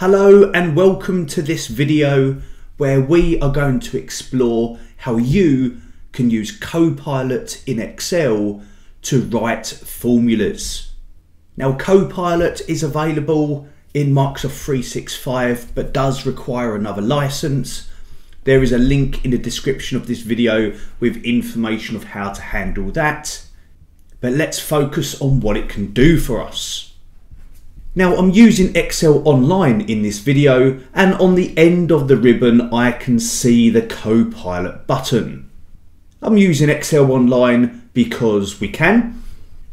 Hello and welcome to this video where we are going to explore how you can use Copilot in Excel to write formulas. Now, Copilot is available in Microsoft 365 but does require another license. There is a link in the description of this video with information of how to handle that. But let's focus on what it can do for us. Now, I'm using Excel Online in this video, and on the end of the ribbon I can see the Copilot button. I'm using Excel Online because we can,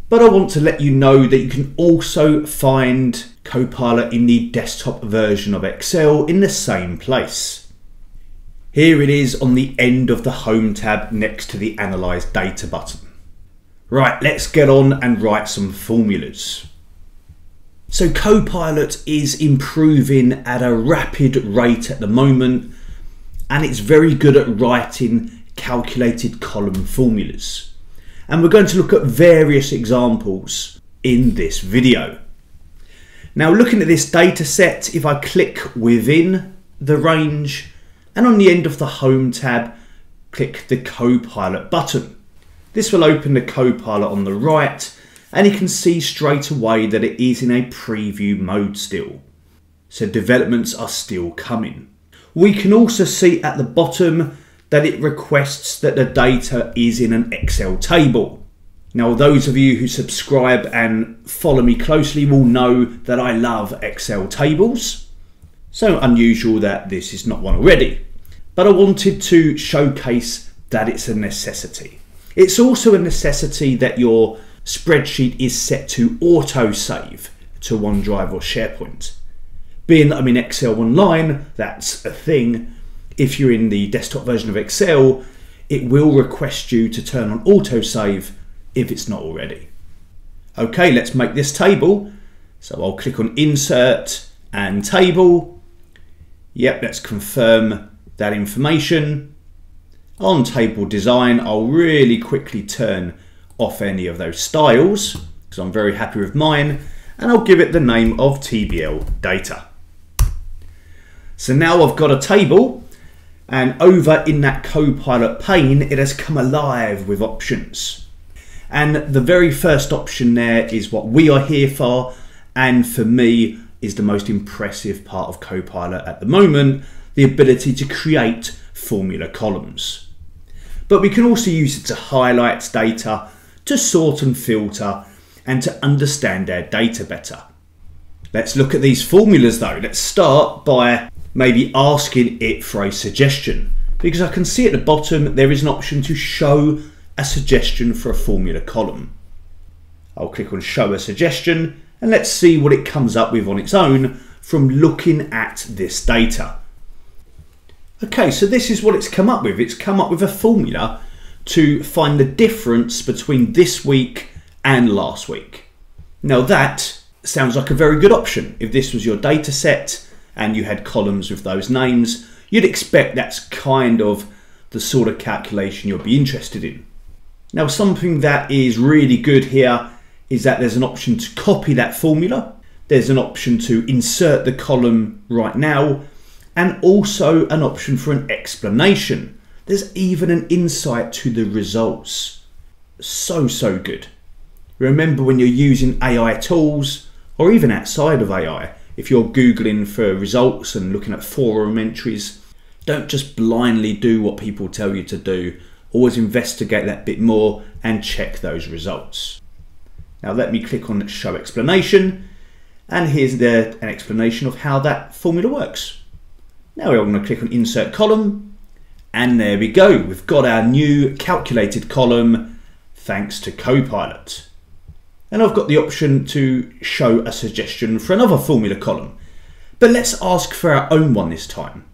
but I want to let you know that you can also find Copilot in the desktop version of Excel in the same place. Here it is on the end of the Home tab next to the Analyze Data button. Right, let's get on and write some formulas. So Copilot is improving at a rapid rate at the moment, and it's very good at writing calculated column formulas. And we're going to look at various examples in this video. Now, looking at this data set, if I click within the range and on the end of the Home tab, click the Copilot button. This will open the Copilot on the right, and you can see straight away that it is in a preview mode still. So developments are still coming. We can also see at the bottom that it requests that the data is in an Excel table. Now, those of you who subscribe and follow me closely will know that I love Excel tables. So unusual that this is not one already, but I wanted to showcase that it's a necessity. It's also a necessity that your spreadsheet is set to autosave to OneDrive or SharePoint. Being that I'm in Excel Online, that's a thing. If you're in the desktop version of Excel, it will request you to turn on autosave if it's not already. Okay, let's make this table. So I'll click on Insert and Table. Yep, let's confirm that information. On Table Design, I'll really quickly turn off any of those styles because I'm very happy with mine, and I'll give it the name of TBL data. So now I've got a table, and over in that Copilot pane it has come alive with options, and the very first option there is what we are here for, and for me is the most impressive part of Copilot at the moment: the ability to create formula columns. But we can also use it to highlight data, to sort and filter, and to understand our data better. Let's look at these formulas though. Let's start by maybe asking it for a suggestion, because I can see at the bottom there is an option to show a suggestion for a formula column. I'll click on show a suggestion, and let's see what it comes up with on its own from looking at this data. Okay, so this is what it's come up with. It's come up with a formula to find the difference between this week and last week. Now, that sounds like a very good option. If this was your data set and you had columns with those names, you'd expect that's kind of the sort of calculation you'll be interested in. Now, something that is really good here is that there's an option to copy that formula. There's an option to insert the column right now, and also an option for an explanation. There's even an insight to the results. So good. Remember, when you're using AI tools, or even outside of AI, if you're Googling for results and looking at forum entries, don't just blindly do what people tell you to do. Always investigate that bit more and check those results. Now let me click on show explanation, and here's an explanation of how that formula works. Now we're going to click on insert column, and there we go. We've got our new calculated column thanks to Copilot. And I've got the option to show a suggestion for another formula column, but let's ask for our own one this time.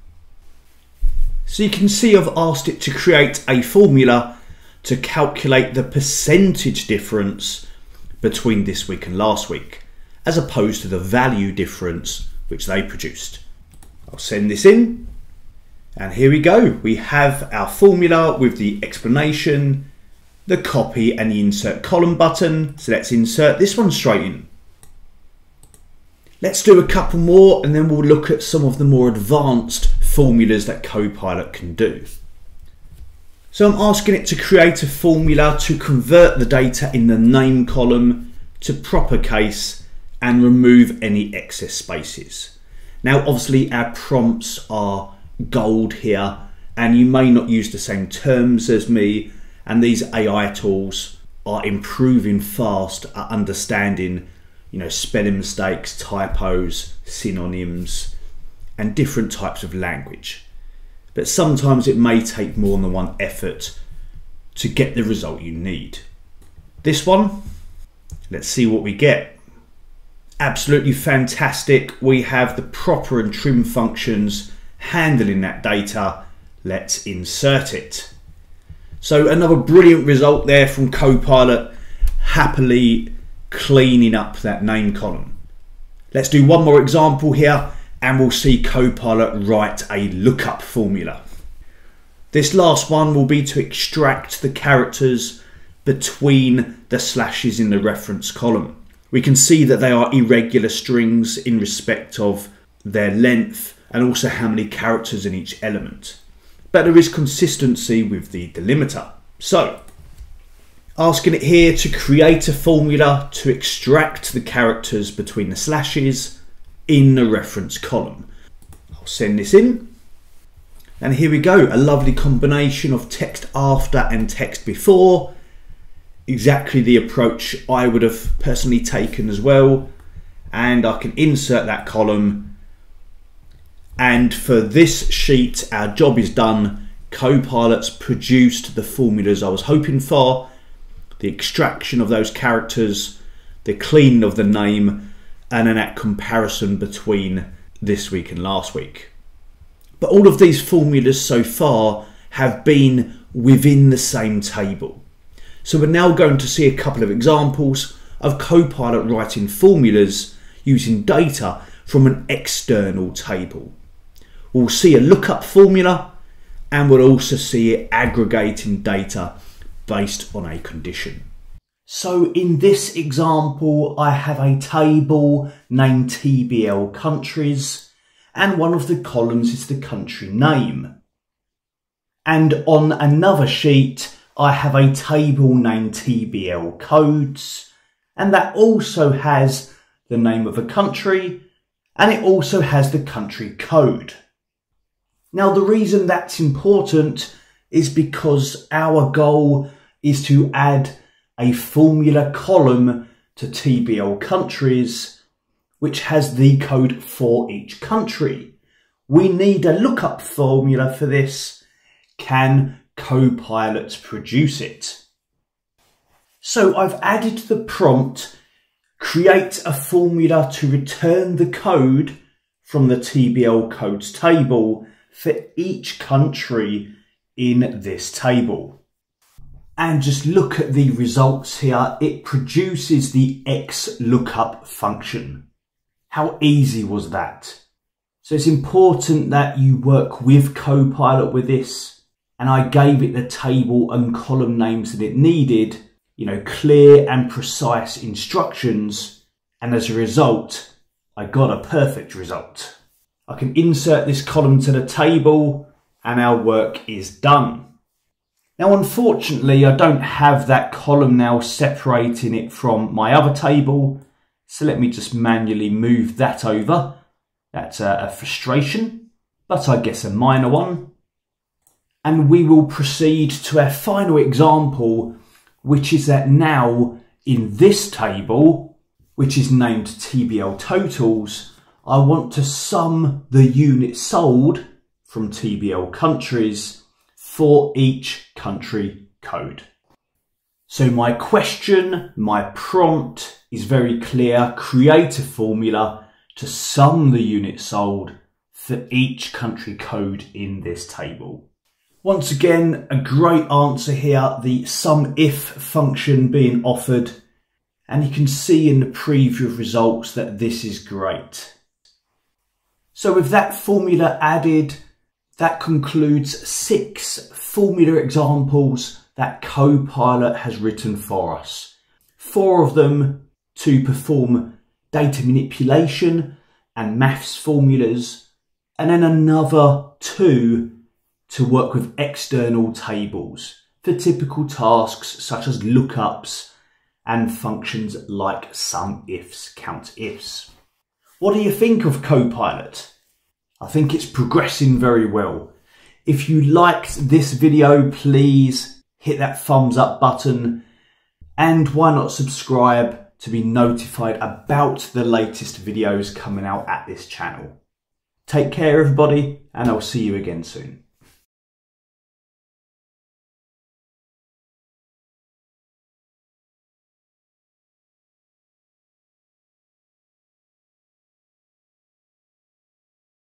So you can see I've asked it to create a formula to calculate the percentage difference between this week and last week, as opposed to the value difference which they produced. I'll send this in, and here we go. We have our formula with the explanation, the copy and the insert column button. So let's insert this one straight in. Let's do a couple more and then we'll look at some of the more advanced formulas that Copilot can do. So I'm asking it to create a formula to convert the data in the name column to proper case and remove any excess spaces. Now obviously our prompts are gold here and you may not use the same terms as me, and these AI tools are improving fast at understanding, you know, spelling mistakes, typos, synonyms and different types of language. But sometimes it may take more than one effort to get the result you need. This one, let's see what we get. Absolutely fantastic. We have the PROPER and TRIM functions handling that data. Let's insert it. So another brilliant result there from Copilot, happily cleaning up that name column. Let's do one more example here and we'll see Copilot write a lookup formula. This last one will be to extract the characters between the slashes in the reference column. We can see that they are irregular strings in respect of their length and also how many characters in each element. But there is consistency with the delimiter. So, asking it here to create a formula to extract the characters between the slashes in the reference column. I'll send this in. And here we go, a lovely combination of text after and text before. Exactly the approach I would have personally taken as well. And I can insert that column. And for this sheet, our job is done. Copilot's produced the formulas I was hoping for, the extraction of those characters, the cleaning of the name, and then that comparison between this week and last week. But all of these formulas so far have been within the same table. So we're now going to see a couple of examples of Copilot writing formulas using data from an external table. We'll see a lookup formula and we'll also see it aggregating data based on a condition. So in this example, I have a table named TBL countries and one of the columns is the country name. And on another sheet, I have a table named TBL codes, and that also has the name of a country, and it also has the country code. Now, the reason that's important is because our goal is to add a formula column to TBL countries, which has the code for each country. We need a lookup formula for this. Can Copilot produce it? So I've added the prompt, create a formula to return the code from the TBL codes table for each country in this table. And just look at the results here. It produces the XLOOKUP function. How easy was that? So it's important that you work with Copilot with this. And I gave it the table and column names that it needed, you know, clear and precise instructions. And as a result, I got a perfect result. I can insert this column to the table and our work is done. Now, unfortunately, I don't have that column now separating it from my other table. So let me just manually move that over. That's a frustration, but I guess a minor one. And we will proceed to our final example, which is that now in this table, which is named TBL Totals, I want to sum the units sold from TBL countries for each country code. So my question, my prompt is very clear. Create a formula to sum the units sold for each country code in this table. Once again, a great answer here, the SUMIF function being offered. And you can see in the preview of results that this is great. So with that formula added, that concludes 6 formula examples that Copilot has written for us. 4 of them to perform data manipulation and maths formulas, and then another 2 to work with external tables for typical tasks such as lookups and functions like SUMIFS, COUNTIFS. What do you think of Copilot? I think it's progressing very well. If you liked this video, please hit that thumbs up button, and why not subscribe to be notified about the latest videos coming out at this channel. Take care everybody, and I'll see you again soon.